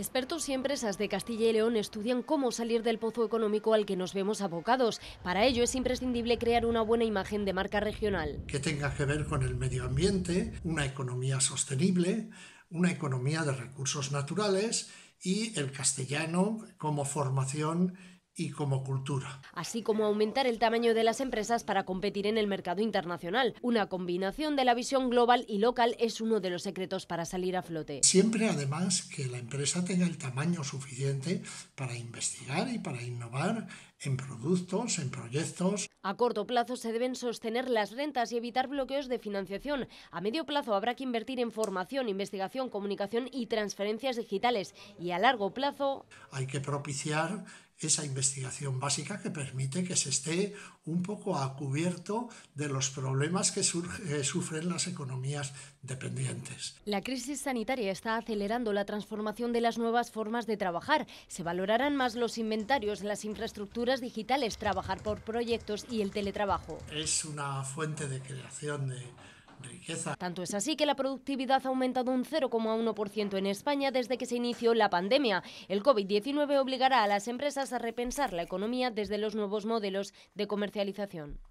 Expertos y empresas de Castilla y León estudian cómo salir del pozo económico al que nos vemos abocados. Para ello es imprescindible crear una buena imagen de marca regional. Que tenga que ver con el medio ambiente, una economía sostenible, una economía de recursos naturales y el castellano como formación y como cultura. Así como aumentar el tamaño de las empresas para competir en el mercado internacional. Una combinación de la visión global y local es uno de los secretos para salir a flote. Siempre, además, que la empresa tenga el tamaño suficiente para investigar y para innovar en productos, en proyectos. A corto plazo se deben sostener las rentas y evitar bloqueos de financiación. A medio plazo habrá que invertir en formación, investigación, comunicación y transferencias digitales. Y a largo plazo hay que propiciar esa investigación básica que permite que se esté un poco a cubierto de los problemas que sufren las economías dependientes. La crisis sanitaria está acelerando la transformación de las nuevas formas de trabajar. Se valorarán más los inventarios, las infraestructuras digitales, trabajar por proyectos y el teletrabajo. Es una fuente de creación de riqueza. Tanto es así que la productividad ha aumentado un 0,1% en España desde que se inició la pandemia. El COVID-19 obligará a las empresas a repensar la economía desde los nuevos modelos de comercialización.